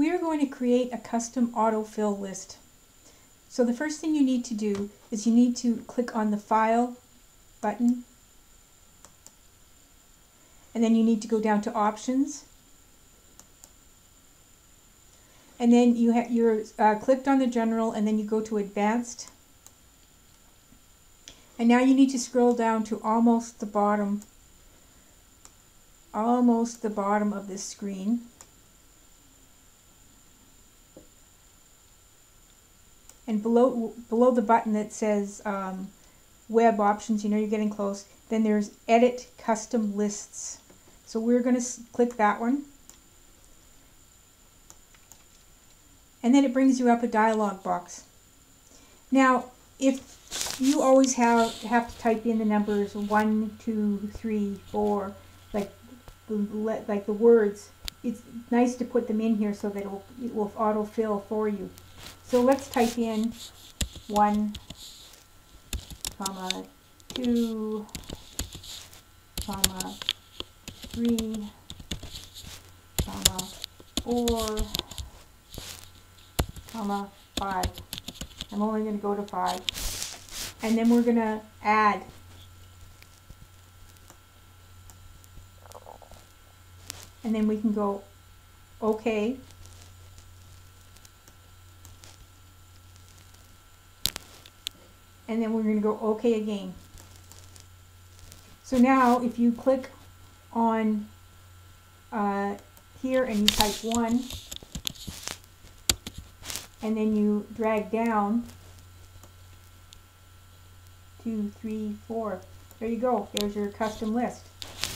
we are going to create a custom autofill list. So the first thing you need to do is you need to click on the File button, and then you need to go down to Options, and then you're clicked on the General, and then you go to Advanced, and now you need to scroll down to almost the bottom of this screen, and below the button that says Web Options, you know you're getting close, then there's Edit Custom Lists. So we're going to click that one, and then it brings you up a dialog box. Now if you always have to type in the numbers 1, 2, 3, 4 like the words, it's nice to put them in here so that it will autofill for you. So let's type in 1, 2, 3, 4, 5. I'm only going to go to 5, and then we're going to add. And then we can go OK. And then we're going to go OK again. So now if you click on here and you type 1, and then you drag down 2, 3, 4. There you go. There's your custom list.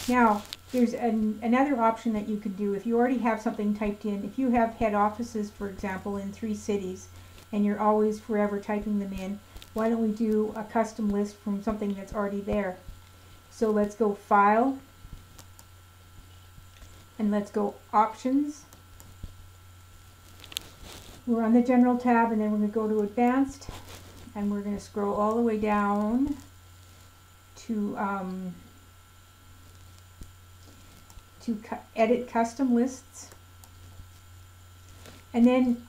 Now, there's another option that you could do if you already have something typed in. If you have head offices, for example, in 3 cities, and you're always forever typing them in, why don't we do a custom list from something that's already there? So let's go File, and let's go Options. We're on the General tab, and then we're going to go to Advanced, and we're going to scroll all the way down to Edit Custom Lists, and then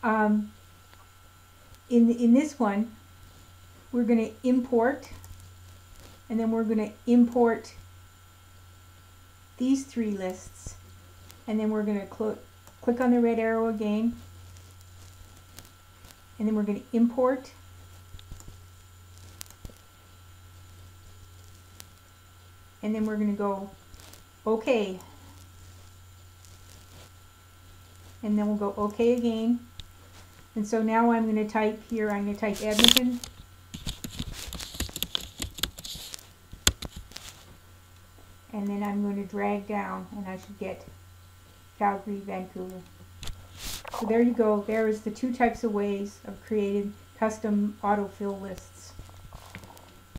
in this one we're going to import, and then we're going to import these 3 lists, and then we're going to click on the red arrow again, and then we're going to import, and then we're going to go OK. And then we'll go OK again. And so now I'm going to type here, I'm going to type Edmonton. And then I'm going to drag down, and I should get Calgary, Vancouver. So there you go. There is the 2 types of ways of creating custom autofill lists.